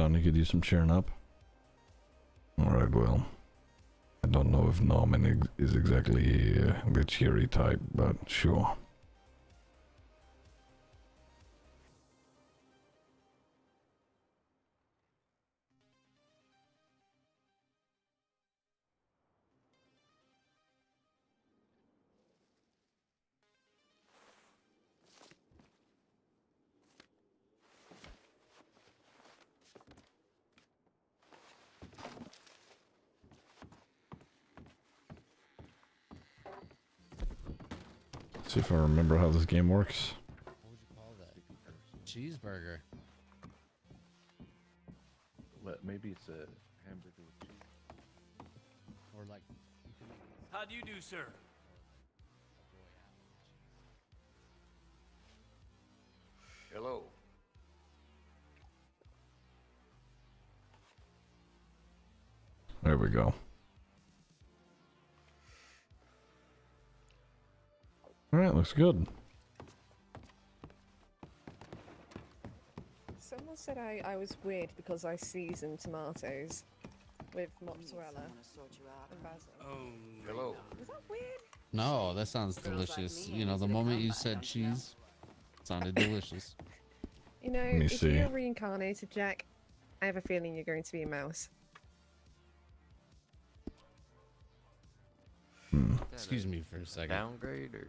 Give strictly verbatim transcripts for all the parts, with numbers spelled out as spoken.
on, he could use some cheering up. Alright, well, I don't know if Norman is exactly uh, the cheery type, but sure. See if I remember how this game works. What would you call that? Cheeseburger. Well, maybe it's a hamburger with cheese. Or like... How do you do, sir? Hello. There we go. Alright, looks good. Someone said I, I was weird because I seasoned tomatoes with mozzarella and basil. Oh, hello. Was that weird? No, that sounds delicious. You know, the moment you said cheese, it sounded delicious. You know, if see. you're reincarnated, Jack, I have a feeling you're going to be a mouse. Hmm. Excuse me for a second. Downgrade or...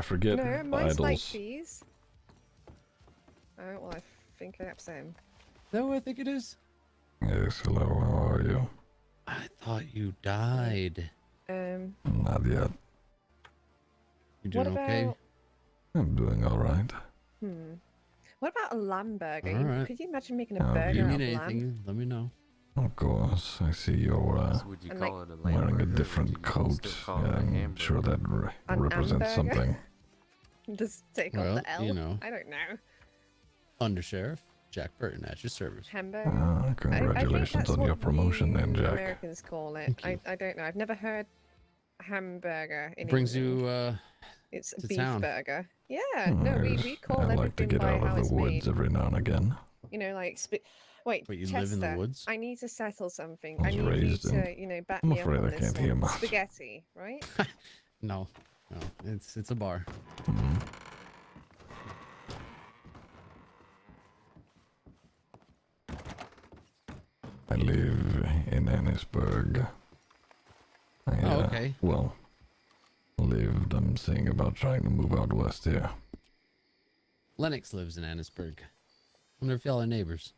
I forget. No, mine's like cheese. Oh, well, I think that's him. Is that what I think it is? Yes, hello, how are you? I thought you died. Um. Not yet. You doing about... okay? I'm doing alright. Hmm. What about a lamb burger? Right. Could you imagine making a now, burger out of anything, lamb? Let me know. Of course, I see you're uh, would you call like, it a wearing a different coat. Yeah, I'm sure that re an represents hamburger? something. Just take well, off the L. You know. I don't know. Undersheriff Jack Burton at your service. Hamburger. Ah, congratulations I, I on your promotion, then, Jack. Americans call it. I, I don't know. I've never heard hamburger. In it brings England. you. Uh, it's a to beef town. burger. Yeah. Mm, no, we, we call it. I like to get out of the woods made. every now and again. You know, like. Wait, Wait you Chester, live in the woods? I need to settle something. I, I need you to, you know, back I'm me afraid up on I this can't hear much. Spaghetti, right? no, no, it's it's a bar. Mm-hmm. I live in Annisburg. I, oh, okay. Uh, well, lived. I'm saying about trying to move out west here. Lennox lives in Annisburg. I wonder if y'all are neighbors.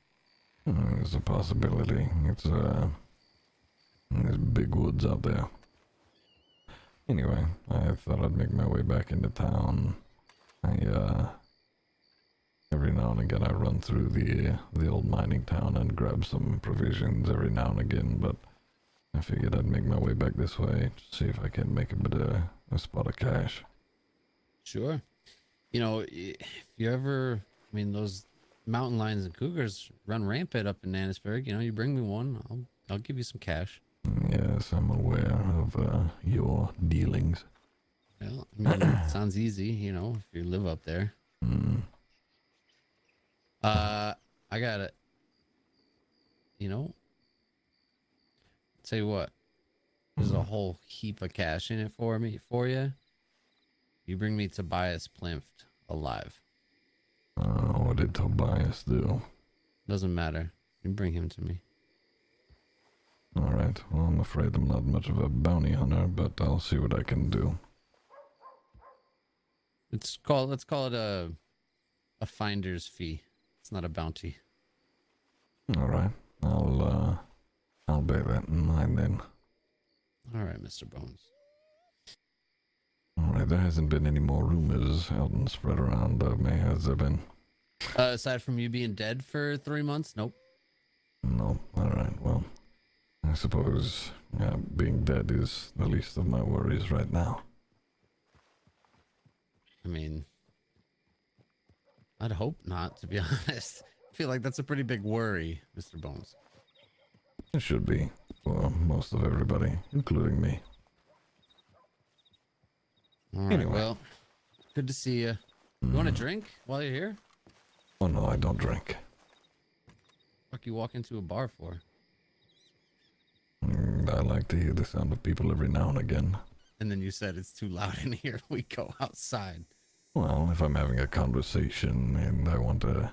It's a possibility. It's uh, there's big woods out there. Anyway, I thought I'd make my way back into town. I uh, every now and again I run through the the old mining town and grab some provisions every now and again. But I figured I'd make my way back this way to see if I can make a bit of a spot of cash. Sure. You know, if you ever, I mean, those. mountain lions and cougars run rampant up in Annisburg. You know, you bring me one, I'll I'll give you some cash. Yes, I'm aware of uh, your dealings. Well, I mean, it sounds easy, you know, if you live up there. Mm. Uh, I got it. You know, tell you what, there's mm. a whole heap of cash in it for me for you. You bring me Tobias Plimpt alive. Uh, what did Tobias do? Doesn't matter. You bring him to me. Alright, well, I'm afraid I'm not much of a bounty hunter, but I'll see what I can do. It's call, let's call it a, a finder's fee. It's not a bounty. Alright, I'll, uh, I'll bear that in mind then. Alright, Mister Bones. Alright, there hasn't been any more rumors out and spread around of me, has there been? Uh, aside from you being dead for three months? Nope. No, alright, well, I suppose yeah, being dead is the least of my worries right now. I mean, I'd hope not, to be honest. I feel like that's a pretty big worry, Mister Bones. It should be, for most of everybody, including me. All right, anyway. Well, good to see you. You mm. want a drink while you're here? Oh, no, I don't drink. Fuck you walk into a bar for? I like to hear the sound of people every now and again. And then you said it's too loud in here. We go outside. Well, if I'm having a conversation and I want to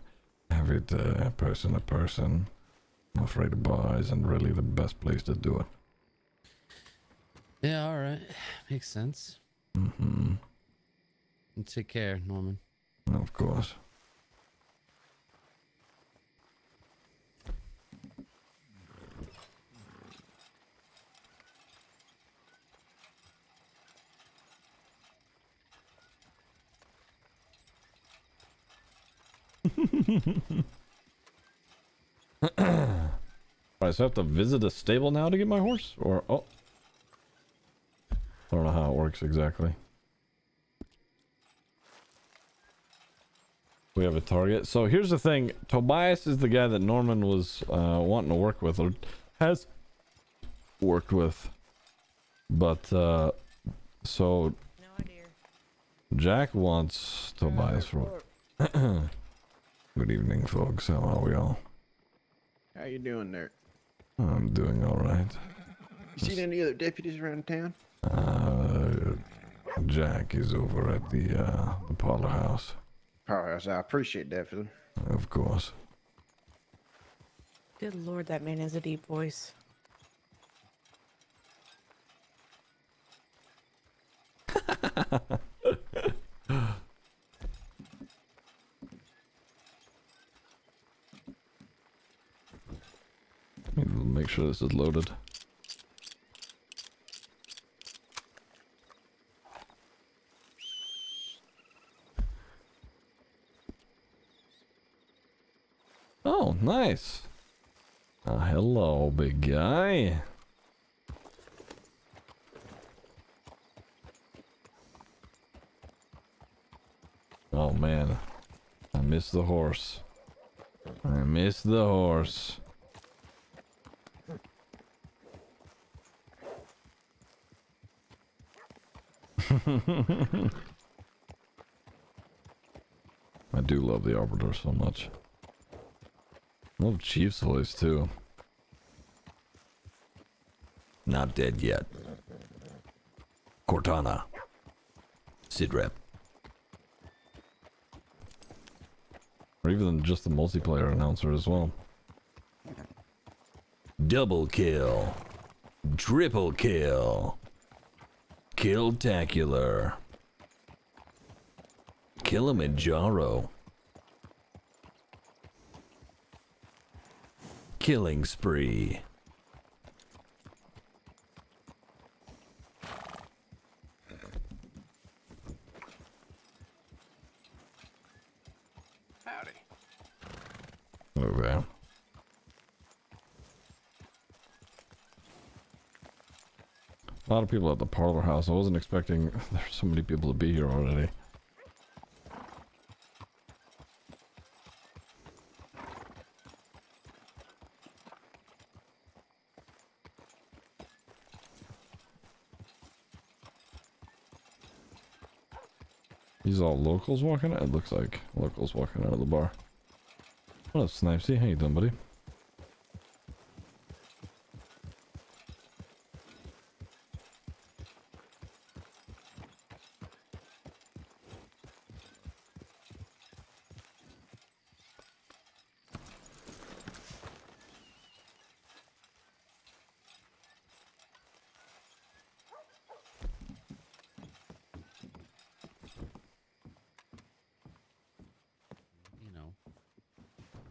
have it uh, person to person, I'm afraid a bar isn't really the best place to do it. Yeah, all right. Makes sense. Mm-hmm. And take care, Norman. Of course. I just have to visit a stable now to get my horse, or oh, I don't know how it works exactly. We have a target. So here's the thing: Tobias is the guy that Norman was uh, wanting to work with, or has worked with, but uh, so no idea. Jack wants Tobias for. Good evening, folks. How are we all? How you doing there? I'm doing all right. You seen any other deputies around town? Uh, Jack is over at the uh, the parlor house. Parlor house. I appreciate that for them. Of course. Good Lord, that man has a deep voice. Make sure this is loaded. Oh, nice. Uh, hello, big guy. Oh, man. I miss the horse. I miss the horse. I do love the Arbiter so much. Love Chief's voice too. Not dead yet. Cortana. Sid Rep. Or even just the multiplayer announcer as well. Double kill. Triple kill. Kill-tacular. Kilimanjaro. Killing spree. Howdy. Over there. A lot of people at the parlor house. I wasn't expecting there's so many people to be here already. These all locals walking out? It looks like locals walking out of the bar. What up, Snipesy? How you doing, buddy?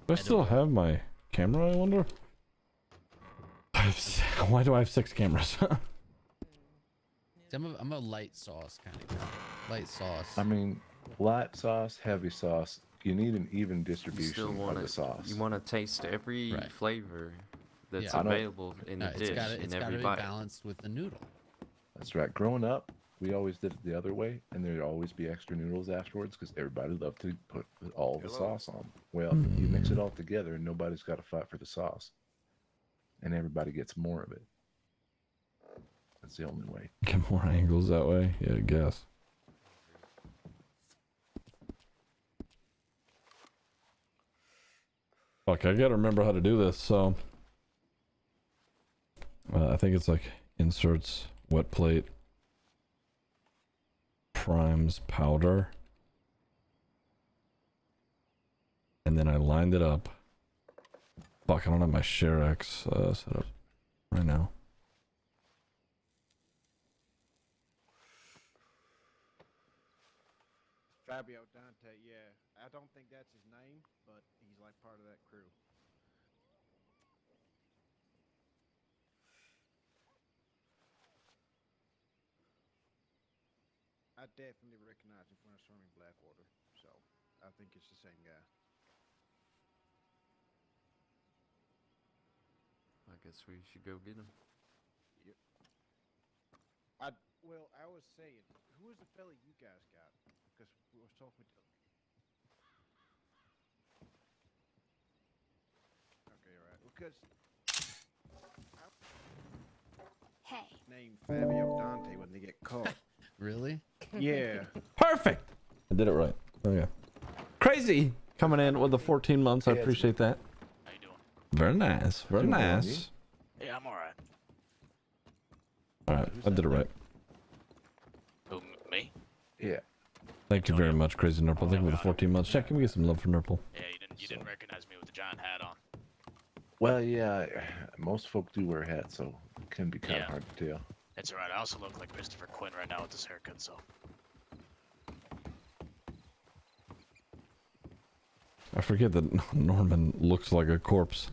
I still have my camera, I wonder? I have, why do I have six cameras? I'm, a, I'm a light sauce kind of guy. Light sauce. I mean, light sauce, heavy sauce. You need an even distribution wanna, of the sauce. You want to taste every right. flavor that's yeah. available in no, the dish. Gotta, it's got to be bite. balanced with the noodle. That's right. Growing up, we always did it the other way, and there'd always be extra noodles afterwards because everybody loved to put all the Hello. sauce on. Well, mm. you mix it all together, and nobody's got to fight for the sauce, and everybody gets more of it. That's the only way. Get more angles that way? Yeah, I guess. Fuck, fuck, I gotta remember how to do this. So uh, I think it's like inserts, wet plate, primes, powder, and then I lined it up. Fuck, I don't have my Sherex uh, set up right now. Fabio Dante, yeah. I don't think that's his name, but he's like part of that crew. I definitely recognize him when I saw him in Blackwater, so I think it's the same guy. I guess we should go get him. Yep. I, well, I was saying, who is the fella you guys got? Because we were talking to... Okay, alright. Because... Hey. Name Fabio Dante when they get caught. Really? Yeah. Perfect! I did it right. Oh, yeah. Crazy! Coming in with the fourteen months. I appreciate that. How you doing? Very nice. Very doing nice. Well, yeah, I'm alright. Alright, I did it right. Who, me? Yeah. Thank you very much, Crazy Nurple. Oh, thank you for the fourteen months. Check, can we get some love for Nurple? Yeah, you didn't, you so. didn't recognize me with the giant hat on. Well, yeah, most folk do wear hats, so it can be kind yeah. of hard to tell. That's alright, I also look like Christopher Quinn right now with this haircut, so... I forget that Norman looks like a corpse.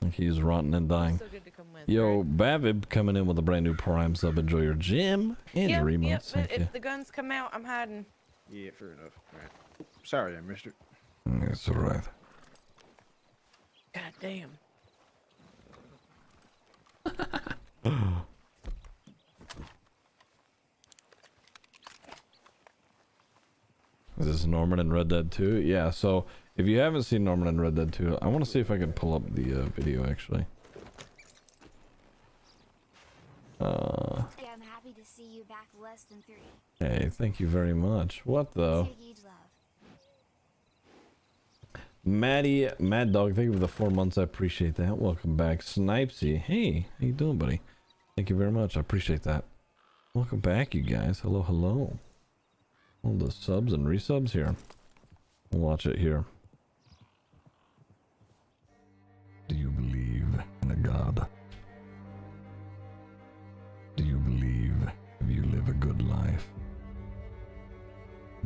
Like he's rotten and dying. So good to come with, Yo, right? Bavib coming in with a brand new prime sub. Enjoy your gym. And yep, your yep, but if you. the guns come out, I'm hiding. Yeah, fair enough. All right. Sorry I missed it. That's alright. God damn. Is this Norman in Red Dead two? Yeah, so if you haven't seen Norman in Red Dead two, I want to see if I can pull up the uh, video actually. Uh, hey, I'm happy to see you back less than three. Hey, thank you very much. What though? Maddie, Mad Dog, thank you for the four months. I appreciate that. Welcome back, Snipesy. Hey, how you doing, buddy? Thank you very much. I appreciate that. Welcome back, you guys. Hello, hello. All the subs and resubs here. We'll watch it here. Do you believe in a God? Do you believe if you live a good life?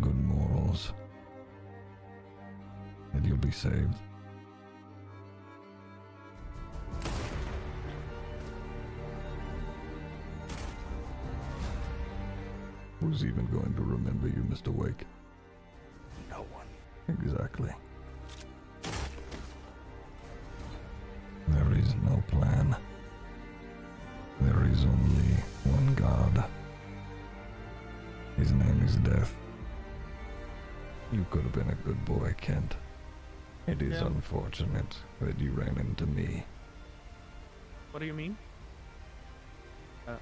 Good morals? And you'll be saved. Who's even going to remember you, Mister Wake? No one. Exactly. There is no plan. There is only one God. His name is Death. You could have been a good boy, Kent. It is no. unfortunate that you ran into me. What do you mean? Uh.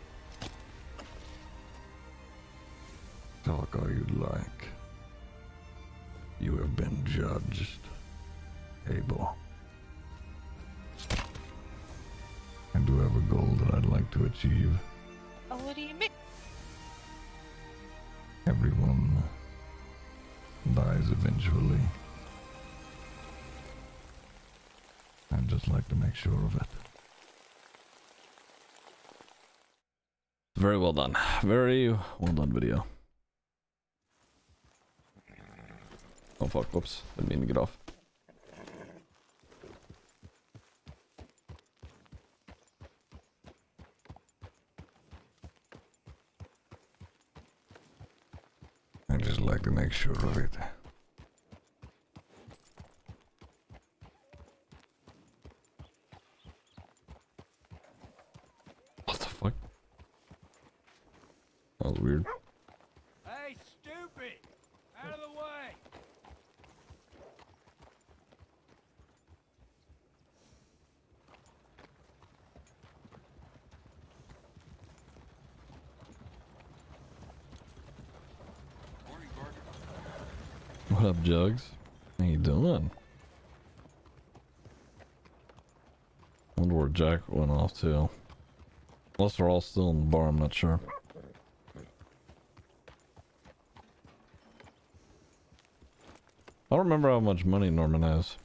Talk all you like. You have been judged, Abel. I do have a goal that I'd like to achieve. Oh, what do you mean? Everyone dies eventually. I'd just like to make sure of it. Very well done. Very well done video. Oh fuck, whoops. Didn't mean to get off. I'd just like to make sure of it. That was weird. Hey, stupid! Out of the way! Morning, Gordon. What up, Jugs? How you doing? I wonder where Jack went off to. Unless they're all still in the bar, I'm not sure. I don't remember how much money Norman has.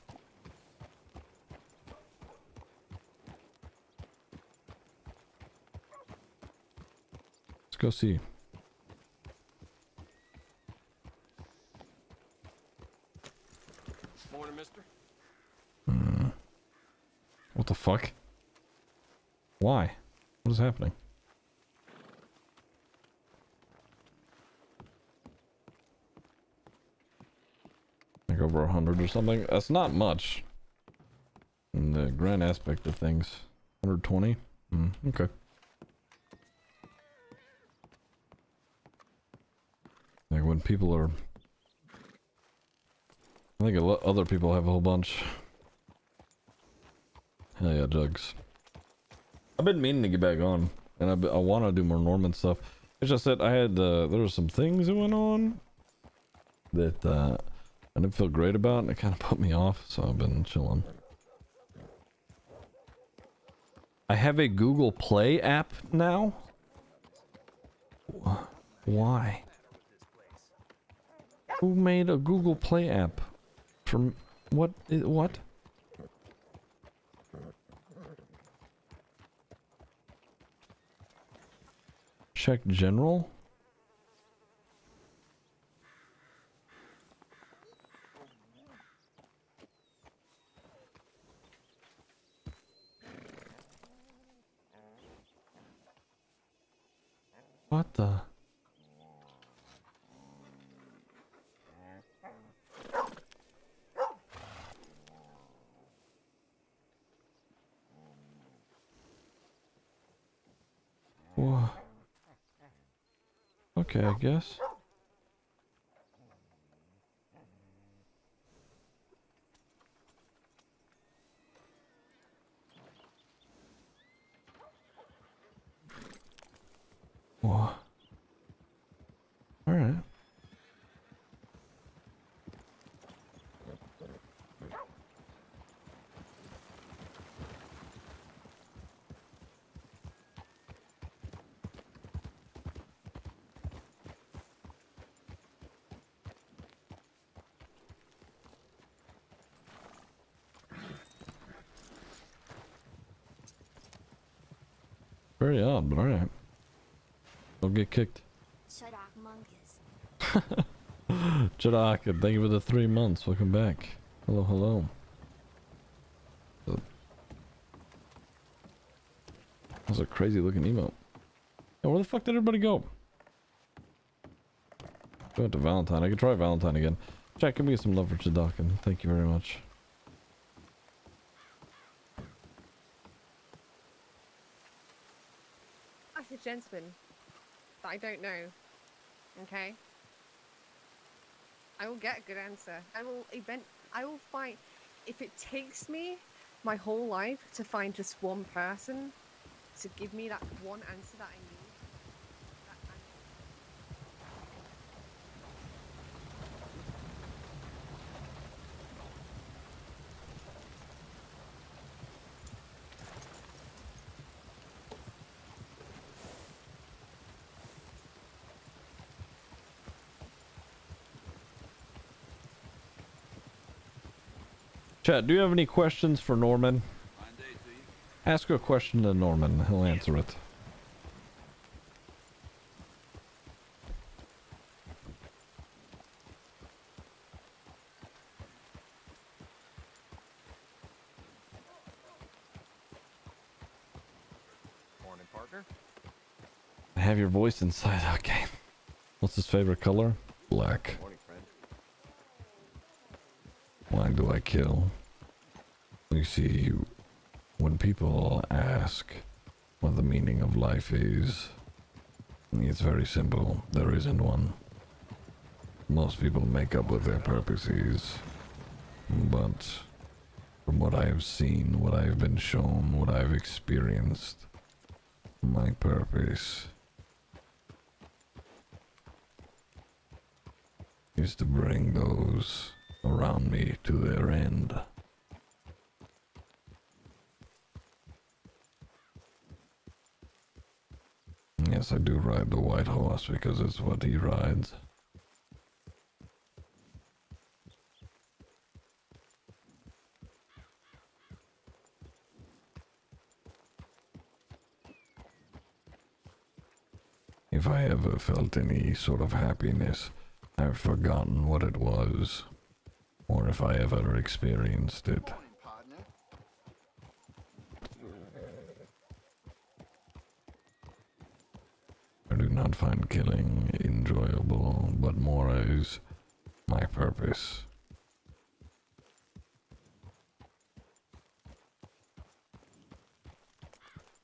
Let's go see. Morning, mister. Hmm. What the fuck? Why? What is happening? Over a hundred or something. That's not much in the grand aspect of things. one hundred twenty. Mm, okay. Like when people are, I think a lot other people have a whole bunch. Hell yeah, Jugs. I've been meaning to get back on, and I, I want to do more Norman stuff. It's just that I had uh, there were some things that went on that. Uh, I didn't feel great about it, and it kind of put me off, so I've been chilling. I have a Google Play app now? Why? Who made a Google Play app? From what? What? Check general? What the? Whoa. Okay, I guess. Whoa. All right. Very odd, but all right. Don't get kicked. Jadak, thank you for the three months. Welcome back. Hello, hello. That was a crazy looking emote. Yo, where the fuck did everybody go? Go to Valentine. I could try Valentine again. Jack, give me some love for Jadak, and thank you very much. That's a gentleman that I don't know. Okay, I will get a good answer. I will event. I will find. If it takes me my whole life to find just one person to give me that one answer that I need. Chat, do you have any questions for Norman? Ask a question to Norman, he'll answer it. Morning, partner. I have your voice inside. Okay. What's his favorite color? Black. Morning. Why do I kill? You see, when people ask what the meaning of life is, it's very simple. There isn't one. Most people make up what their purpose is. But from what I have seen, what I have been shown, what I have experienced, my purpose is to bring those around me to their end. Yes, I do ride the white horse because it's what he rides. If I ever felt any sort of happiness, I've forgotten what it was, or if I ever experienced it. I do not find killing enjoyable, but more is my purpose.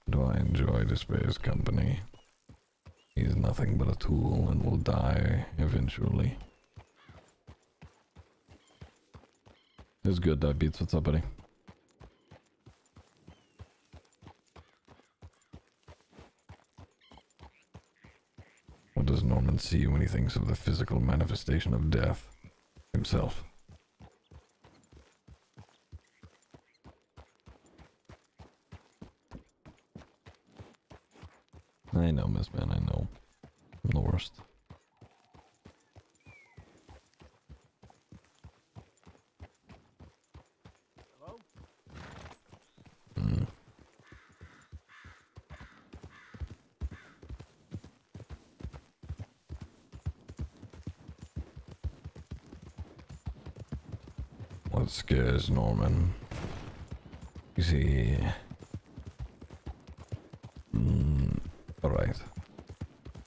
Do I enjoy despair's company? He's nothing but a tool and will die eventually. It's good, that beats. What's up, buddy? What does Norman see when he thinks of the physical manifestation of death? Himself. I know, Miss Man, I know. I'm the worst. Hello? Mm. What scares Norman? You see...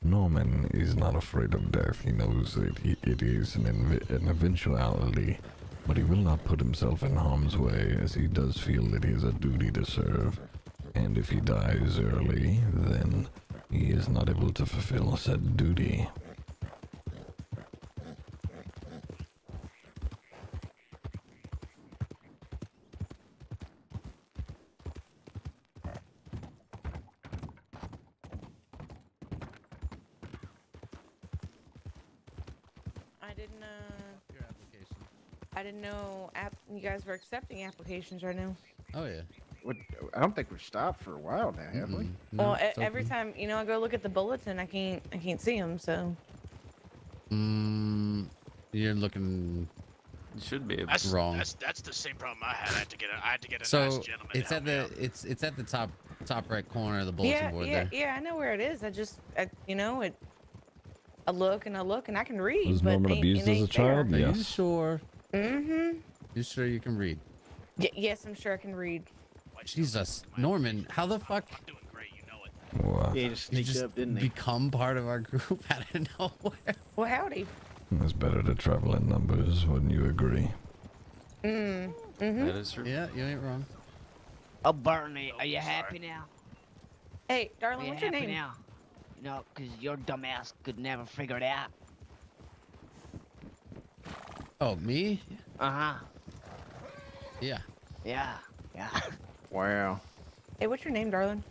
Norman is not afraid of death. He knows that he, it is an, an eventuality, but he will not put himself in harm's way, as he does feel that he has a duty to serve. And if he dies early, then he is not able to fulfill said duty. We're accepting applications right now. Oh yeah. What, I don't think we've stopped for a while now, have mm-hmm. we? No, well, e every time you know I go look at the bulletin, I can't, I can't see them. So. Mm, you're looking. You should be that's, wrong. That's, that's the same problem I had. I had to get a, I had to get a so nice gentleman. It's at the out. it's it's at the top top right corner of the bulletin yeah, board yeah, there. Yeah, yeah, I know where it is. I just, I, you know, it. I look and I look and I can read. Was Norman abused as a child? Yes. Are you sure? Mm-hmm. You sure you can read? Y yes, I'm sure I can read. Jesus, Norman, how the fuck? I'm doing great, you know it. Wow. Yeah, he just sneaked up, didn't he? Become part of our group out of nowhere. Well, howdy. It's better to travel in numbers, wouldn't you agree? Mm. Mm-hmm. That is true. Yeah, you ain't wrong. Oh, Bernie, are you happy now? Hey, darling, you what's your name? Now? No, because your dumbass could never figure it out. Oh, me? Uh-huh. Yeah. Yeah. Yeah. Wow. Hey, what's your name, darling?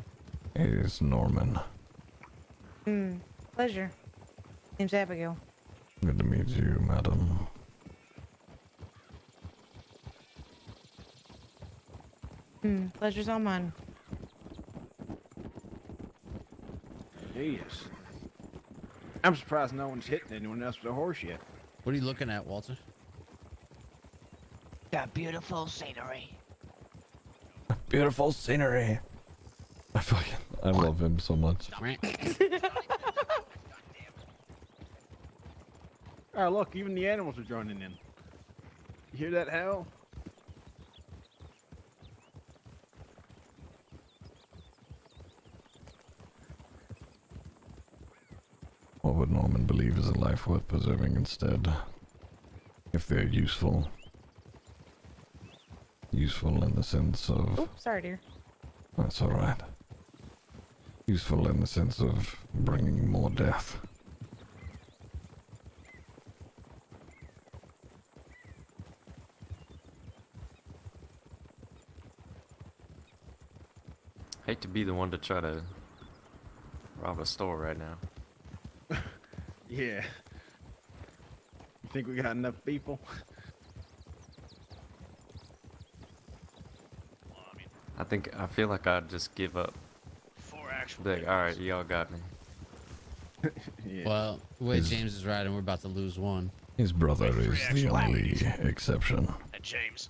It's Norman. Hmm. Pleasure. Name's Abigail. Good to meet you, madam. Hmm. Pleasure's all mine. Yes. I'm surprised no one's hitting anyone else with a horse yet. What are you looking at, Walter? That beautiful scenery. Beautiful scenery. I fucking, I love him so much. Oh, look, even the animals are joining in. You hear that howl? What would Norman believe is a life worth preserving instead? If they're useful. Useful in the sense of... Oops, sorry, dear. That's all right. Useful in the sense of bringing more death. Hate to be the one to try to rob a store right now. Yeah. You think we got enough people? think I feel like I'd just give up. Four actual. Like, all right, y'all got me. Yeah. Well, the way his, James is riding, we're about to lose one. His brother is the only exception. And James.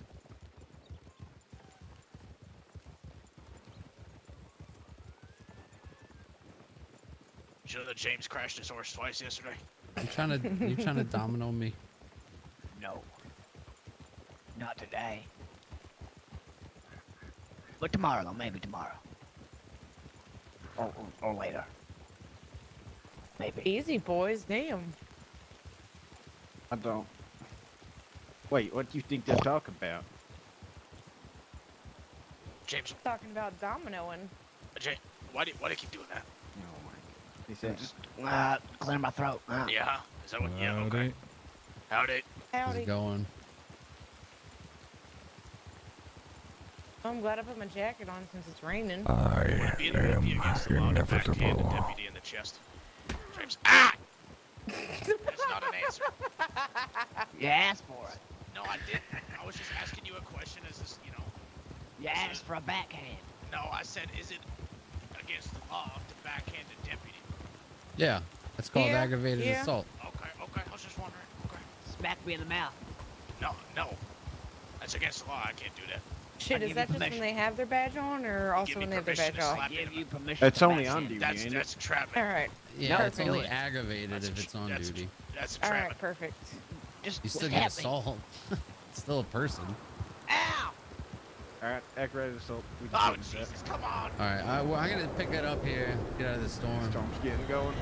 You know that James crashed his horse twice yesterday? I'm trying to. You're trying to domino me. No. Not today. But tomorrow, though, maybe tomorrow. Or, or, or later. Maybe. Easy, boys. Damn. I don't. Wait, what do you think they're talking about? James. Talking about dominoing. Jay, why do, why do you keep doing that? Oh my God. He said, just uh, clear my throat. Uh. Yeah. Is that what? Howdy. Yeah. Okay. Howdy. Howdy. How's it going? I'm glad I put my jacket on since it's raining. I it am inevitable. Deputy in the chest. James, ah! That's not an answer. You asked for it. No, I didn't. I was just asking you a question. Is this, you know? You asked it, for a backhand. No, I said, is it against the law to backhand a deputy? Yeah, that's called yeah. aggravated yeah. assault. Okay, okay. I was just wondering. Okay. Smack me in the mouth. No, no. That's against the law. I can't do that. Shit, is that just when they have their badge on, or also when they have their badge off? It's only on duty. That's, that's traffic. All right. Yeah, no, it's only aggravated that's if it's on that's duty. A, that's a all right, perfect. Just you still get assault. It's still a person. Ow! All right, aggravated assault. We oh, Jesus, that. Come on! All right, I, well, I'm gonna pick that up here. Get out of the storm. The storm's getting going.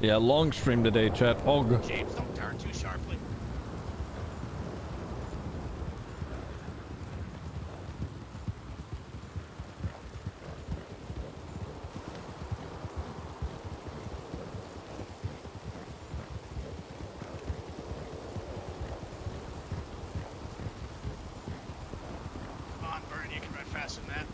Yeah, long stream today, chat. Oh, good. James, don't turn too sharply. Come on, Burn, you can ride faster than that.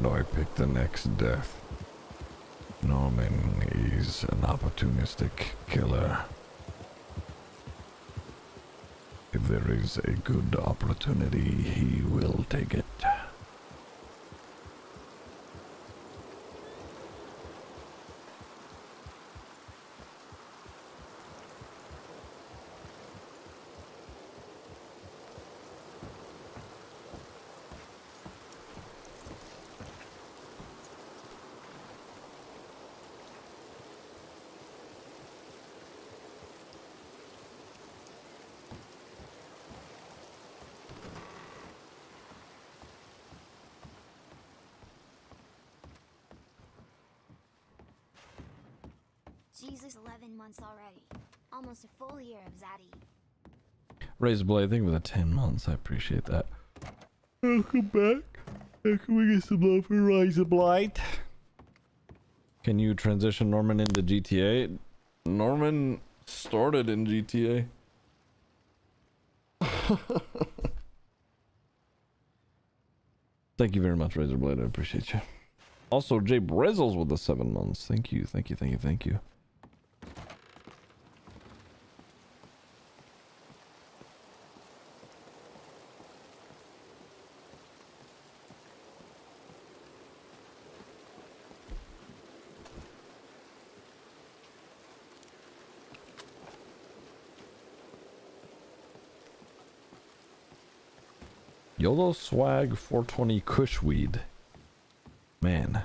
I pick the next death. Norman is an opportunistic killer. If there is a good opportunity, he will take it. Jesus, eleven months already. Almost a full year of Zaddy. Razorblade, thank you for the ten months. I appreciate that. Welcome back. Can we get some love for Razorblade? Can you transition Norman into G T A? Norman started in G T A. Thank you very much, Razorblade. I appreciate you. Also, Jay Brizzles with the seven months. Thank you, thank you, thank you, thank you. YOLO Swag four twenty Cushweed. Man,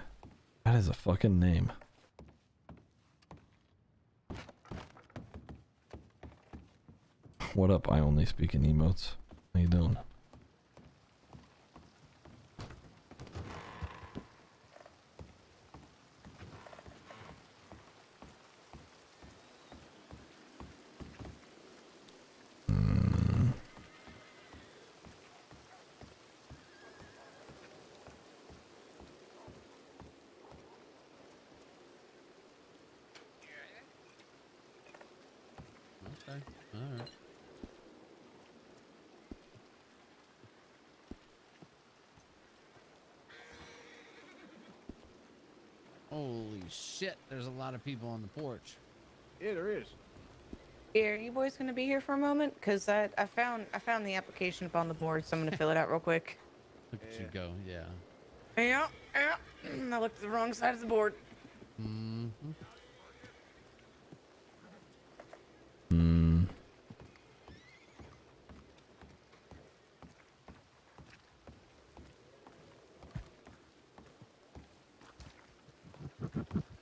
that is a fucking name. What up? I only speak in emotes. How you doing? Shit, there's a lot of people on the porch. Yeah, there is. Here, are you boys gonna be here for a moment? Cause I I found I found the application up on the board, so I'm gonna fill it out real quick. Look at yeah. you go, yeah. Yeah, yeah. I looked at the wrong side of the board. Mm-hmm. Mm.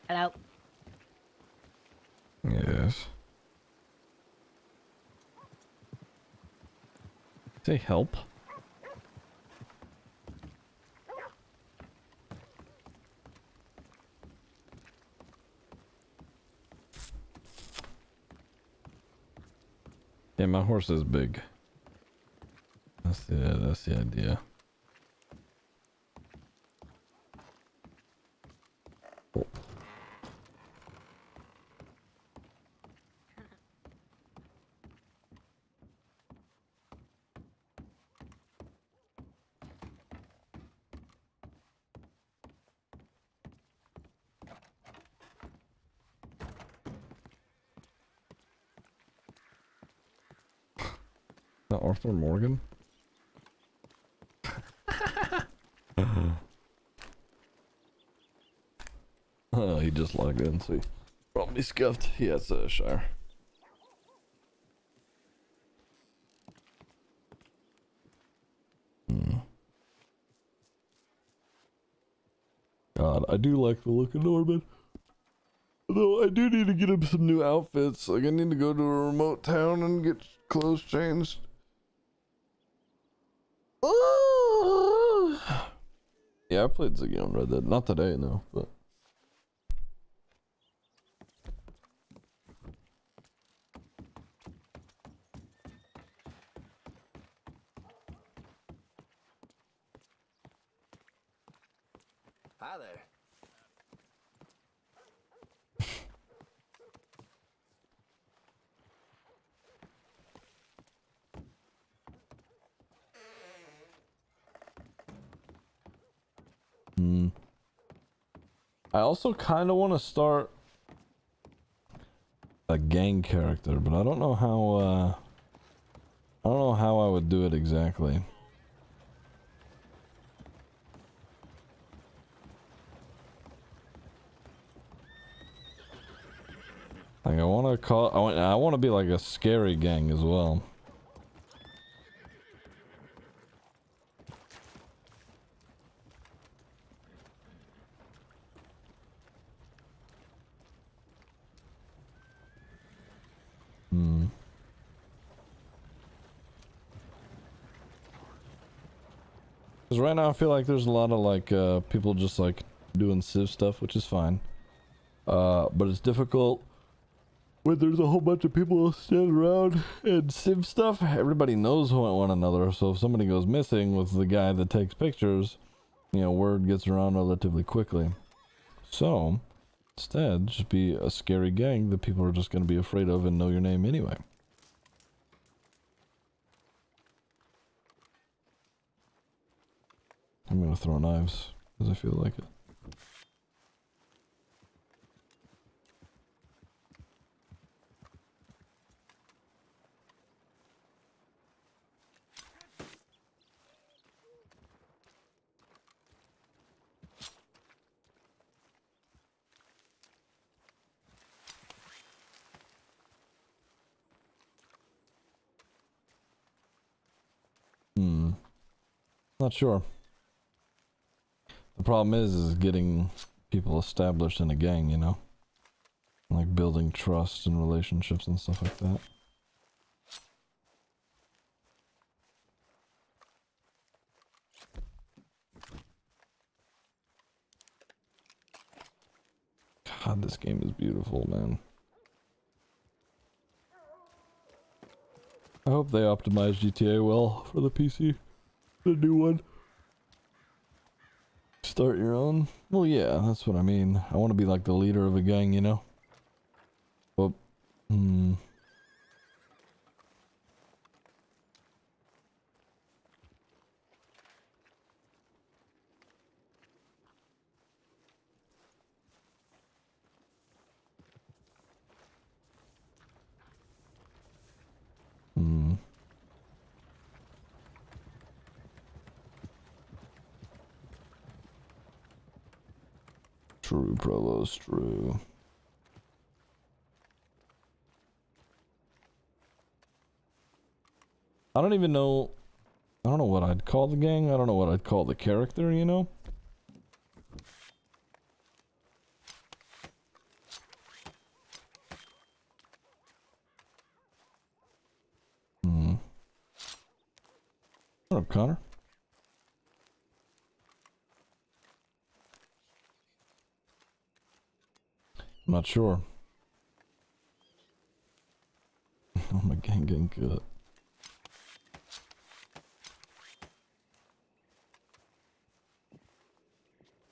Hello. Yes. Say help. Yeah, my horse is big. That's the that's the idea. Arthur Morgan? Oh, he just logged in, so he probably scuffed. He has a Shire. Hmm. God, I do like the look of Norman. Though I do need to get him some new outfits. Like, I need to go to a remote town and get clothes changed. Yeah, I played Ziggy on Red Dead. Not today, no, but. Hi there. I also kind of want to start a gang character, but I don't know how, uh, I don't know how I would do it exactly. Like, I want to call, I want, I want to be like a scary gang as well. Right now I feel like there's a lot of like uh people just like doing Civ stuff, which is fine, uh but it's difficult when there's a whole bunch of people standing around and Civ stuff. Everybody knows one another, so if somebody goes missing with the guy that takes pictures, you know, word gets around relatively quickly. So instead, just be a scary gang that people are just going to be afraid of and know your name anyway. I'm gonna throw knives, because I feel like it. Hmm. Not sure. The problem is, is getting people established in a gang, you know? Like building trust and relationships and stuff like that. God, this game is beautiful, man. I hope they optimize G T A well for the P C. The new one. Start your own? Well, yeah, that's what I mean. I want to be like the leader of a gang, you know? But, hmm... True, Provost, true. I don't even know... I don't know what I'd call the gang. I don't know what I'd call the character, you know? Hmm. What up, Connor? I'm not sure. I'm a gang gang good.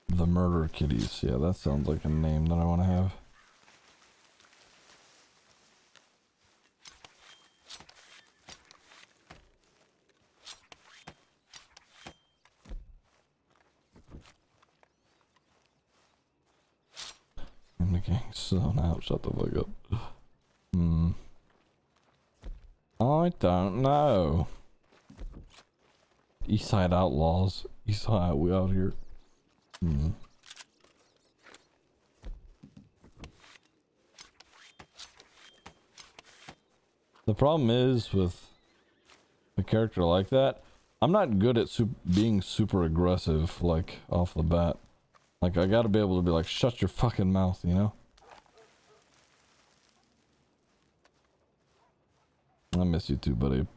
The Murder Kitties. Yeah, that sounds like a name that I want to have. So now shut the fuck up. Hmm. I don't know. Eastside Outlaws. Eastside, we out here. Hmm. The problem is with a character like that, I'm not good at sup being super aggressive, like off the bat. Like I gotta be able to be like, shut your fucking mouth, you know? I miss you too, buddy. You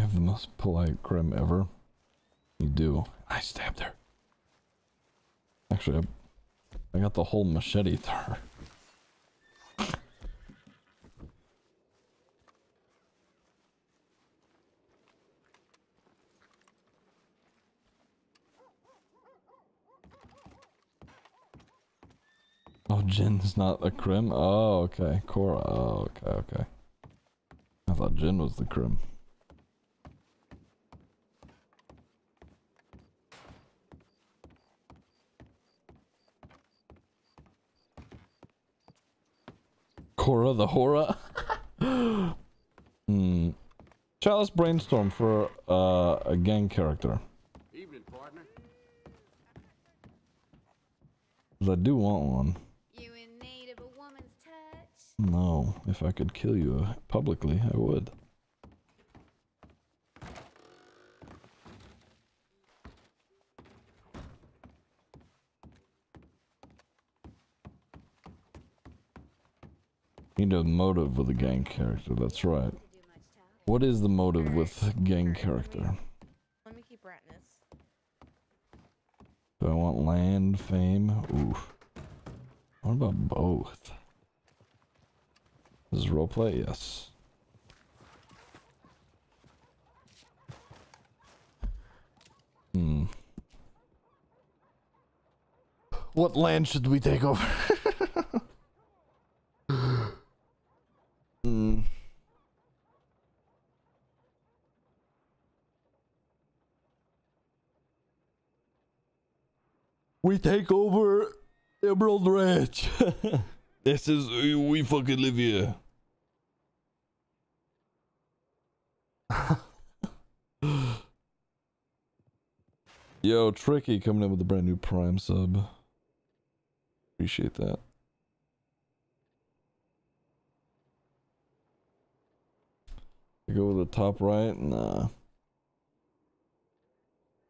have the most polite grim ever. You do. I stabbed her. Actually, I, I got the whole machete through her. Oh, Jin's not a crim? Oh, okay. Cora. Oh, okay, okay. I thought Jin was the crim. Cora the Hora? Hmm. Chalice brainstorm for uh, a gang character. Evening, partner. I do want one. No, if I could kill you publicly, I would. Need a motive with a gang character, that's right. What is the motive with gang character? Let me keep ratting this. Do I want land, fame? Oof. What about both? This is roleplay, yes. Hmm. What land should we take over? Hmm. We take over Emerald Ranch. This is, we fucking live here. Yo, Tricky coming in with a brand new Prime sub. Appreciate that. We go with the top right, nah. I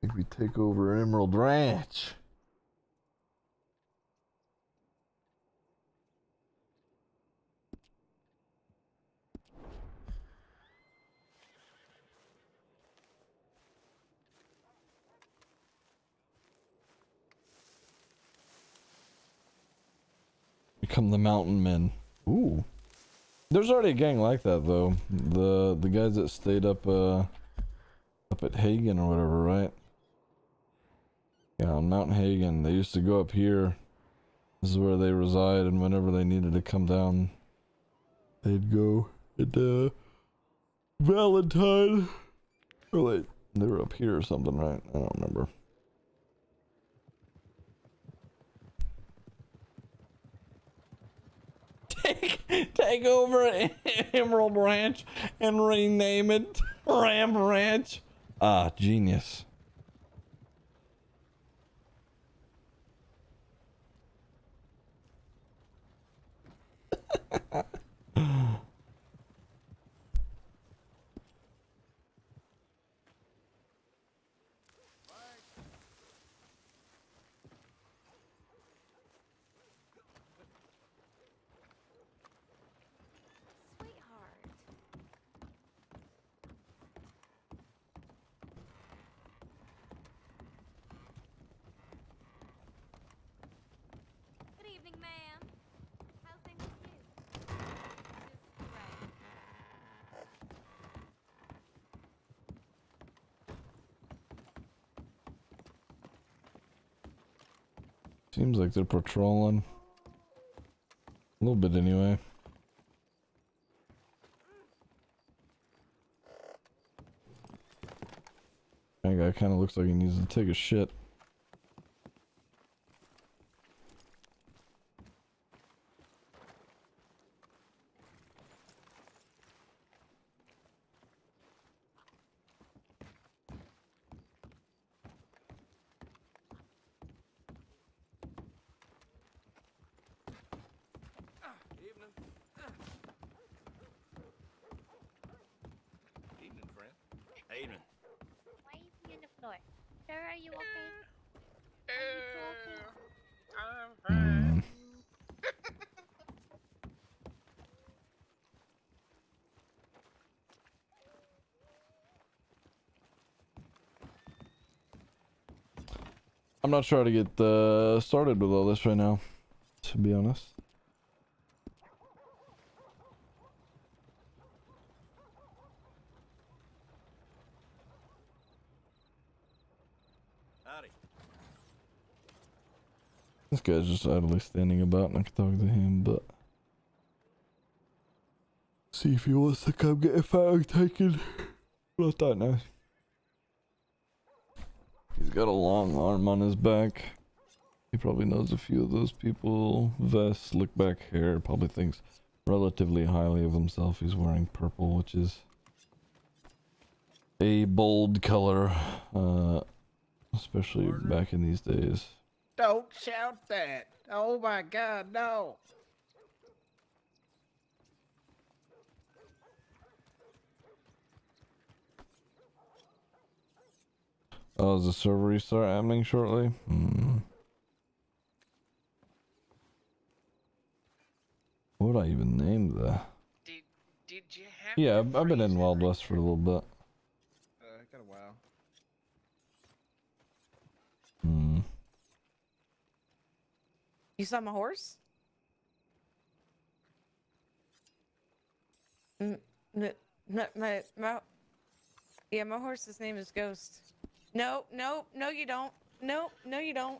think we take over Emerald Ranch. Become the mountain men. Ooh. There's already a gang like that though. The the guys that stayed up uh up at Hagen or whatever, right? Yeah, on Mount Hagen. They used to go up here. This is where they reside, and whenever they needed to come down, they'd go at uh Valentine. Or like they were up here or something, right? I don't remember. Take, take over Emerald Ranch and rename it Ram Ranch. Ah, genius. Seems like they're patrolling. A little bit anyway. That guy kind of looks like he needs to take a shit. I'm not sure how to get uh, started with all this right now, to be honest. Howdy. This guy's just idly standing about, and I can talk to him, but see if he wants to come get a photo taken. Well, I don't know. He's got a long arm on his back. He probably knows a few of those people. Vests, slick back hair, probably thinks relatively highly of himself. He's wearing purple, which is a bold color, uh, especially Order. Back in these days. Don't shout that. Oh my God, no. Oh, is the server restart happening shortly? Hmm. What would I even name that? Did, did you have yeah, I've, I've been in Wild West for a little bit. Uh, I got a while. Hmm. You saw my horse? No, my, my, my, yeah, my horse's name is Ghost. No, no, no, you don't. No, no, you don't.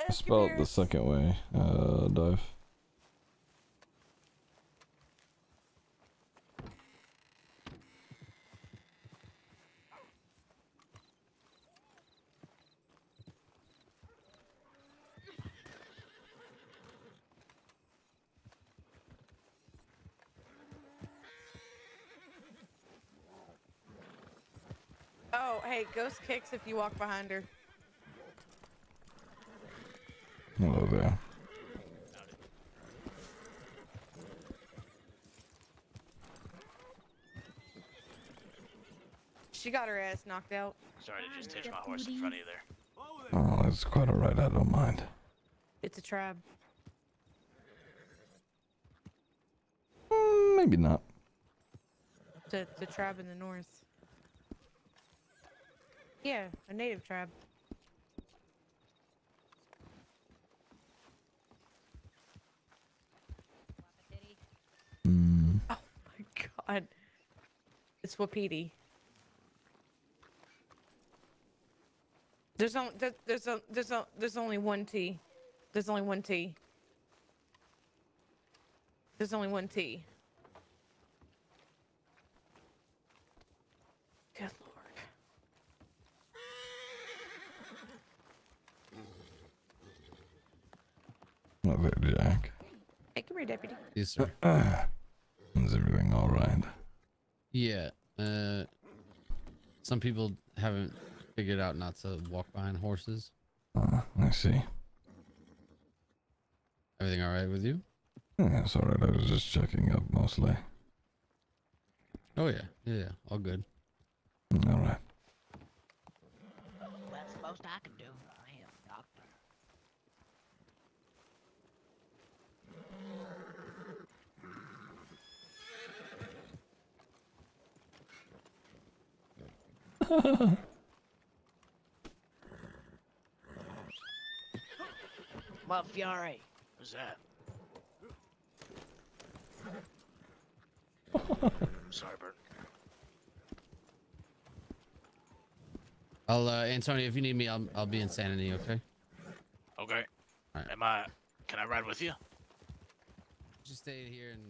I spelled the second way. Uh, dive. Oh, hey, Ghost kicks if you walk behind her. Hello there. She got her ass knocked out. Sorry to just hitch my horse in front of you there. Oh, that's quite alright, I don't mind. It's a tribe. Mm, maybe not. It's a, it's a tribe in the north. Yeah, a native tribe. I, it's Wapiti. There's only there's a, there's a, there's only one T. There's only one T. There's only one T. Good lord. What's up, Jack? Hey, come here, deputy. Yes, sir. Uh, uh, is everything all right? Yeah. Uh, some people haven't figured out not to walk behind horses. Uh, I see. Everything all right with you? Yeah, it's all right. I was just checking up mostly. Oh yeah, yeah, yeah. All good. All right. Well, that's the most I can do. I am a doctor. Well, Fiore, what's that? Sorry, Bert. I'll, uh, Antonio, if you need me, I'll, I'll be in Sanity, okay? Okay. All right. Am I, can I ride with you? Just stay here and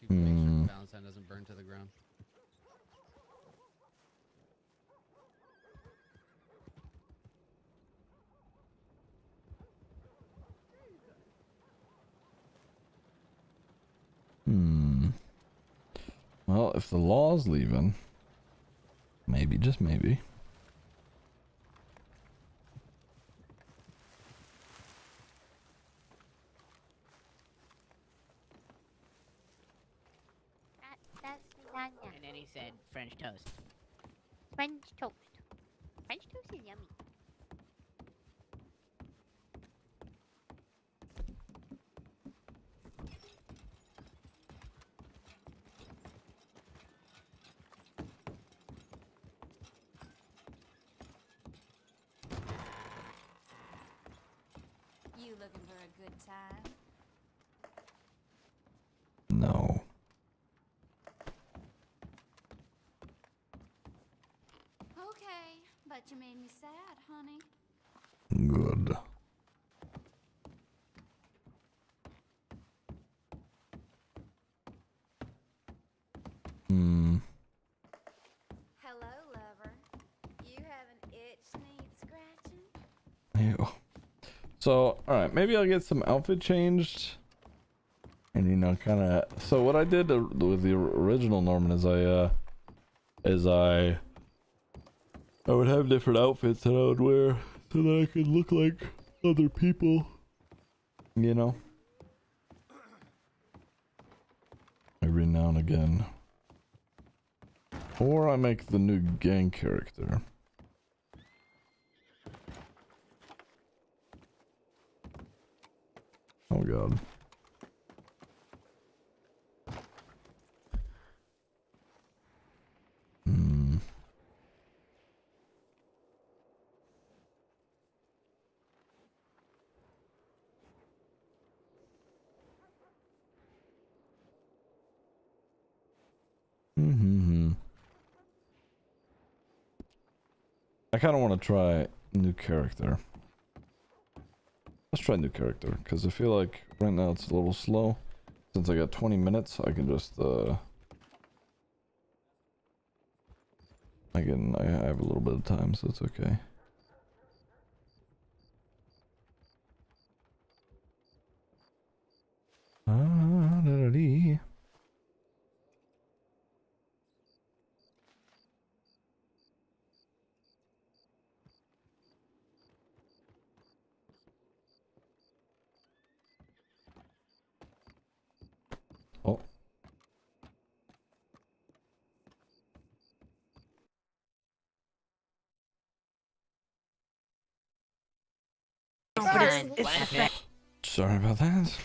keep mm. making sure Valentine doesn't burn to the ground. Hmm. Well, if the law's leaving, maybe, just maybe. That, that's lasagna. And then he said French toast. French toast. French toast is yummy. Looking for a good time? No. Okay, but you made me sad, honey. Good. Hmm. Hello, lover. You have an itch need scratching? Ew. So, alright, maybe I'll get some outfit changed. And, you know, kind of... So, what I did to, with the original Norman is I, uh... Is I... I would have different outfits that I would wear so that I could look like other people. You know? Every now and again. Or I make the new gang character. Oh god. Hmm. Mm-hmm. I kind of want to try new character. Let's try a new character, because I feel like right now it's a little slow. Since I got twenty minutes, I can just, uh... I can, I have a little bit of time, so it's okay. Ah, da da dee. But it's, it's sorry about that.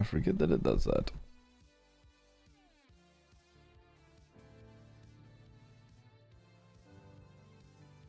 I forget that it does that.